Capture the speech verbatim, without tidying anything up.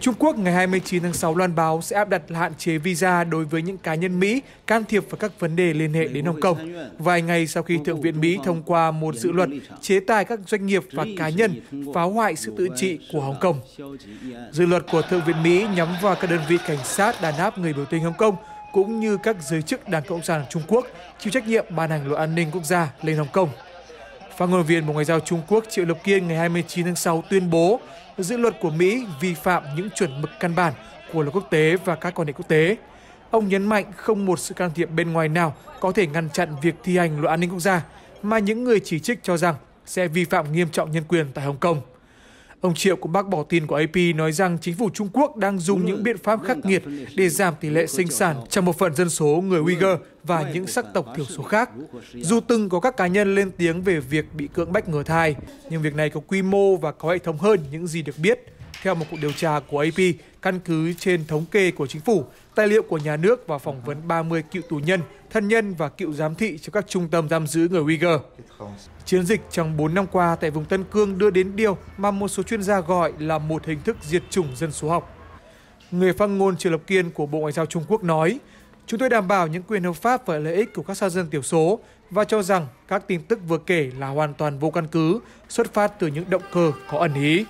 Trung Quốc ngày hai mươi chín tháng sáu loan báo sẽ áp đặt hạn chế visa đối với những cá nhân Mỹ can thiệp vào các vấn đề liên hệ đến Hong Kong, vài ngày sau khi Thượng viện Mỹ thông qua một dự luật chế tài các doanh nghiệp và cá nhân phá hoại sự tự trị của Hong Kong. Dự luật của Thượng viện Mỹ nhắm vào các đơn vị cảnh sát đàn áp người biểu tình Hong Kong, cũng như các giới chức Đảng Cộng sản Trung Quốc chịu trách nhiệm ban hành luật an ninh quốc gia lên Hong Kong. Phát ngôn viên Bộ Ngoại giao Trung Quốc Triệu Lập Kiên ngày hai mươi chín tháng sáu tuyên bố dự luật của Mỹ vi phạm những chuẩn mực căn bản của luật quốc tế và các quan hệ quốc tế. Ông nhấn mạnh không một sự can thiệp bên ngoài nào có thể ngăn chặn việc thi hành luật an ninh quốc gia mà những người chỉ trích cho rằng sẽ vi phạm nghiêm trọng nhân quyền tại Hong Kong. Ông Triệu cũng bác bỏ tin của a pê nói rằng chính phủ Trung Quốc đang dùng những biện pháp khắc nghiệt để giảm tỷ lệ sinh sản trong một phần dân số người Uighur và những sắc tộc thiểu số khác. Dù từng có các cá nhân lên tiếng về việc bị cưỡng bách ngừa thai, nhưng việc này có quy mô và có hệ thống hơn những gì được biết. Theo một cuộc điều tra của a pê, căn cứ trên thống kê của chính phủ, tài liệu của nhà nước và phỏng vấn ba mươi cựu tù nhân, thân nhân và cựu giám thị trong các trung tâm giam giữ người Uighur. Chiến dịch trong bốn năm qua tại vùng Tân Cương đưa đến điều mà một số chuyên gia gọi là một hình thức diệt chủng dân số học. Người phát ngôn Triệu Lập Kiên của Bộ Ngoại giao Trung Quốc nói, "Chúng tôi đảm bảo những quyền hợp pháp và lợi ích của các xã dân thiểu số và cho rằng các tin tức vừa kể là hoàn toàn vô căn cứ, xuất phát từ những động cơ có ẩn ý."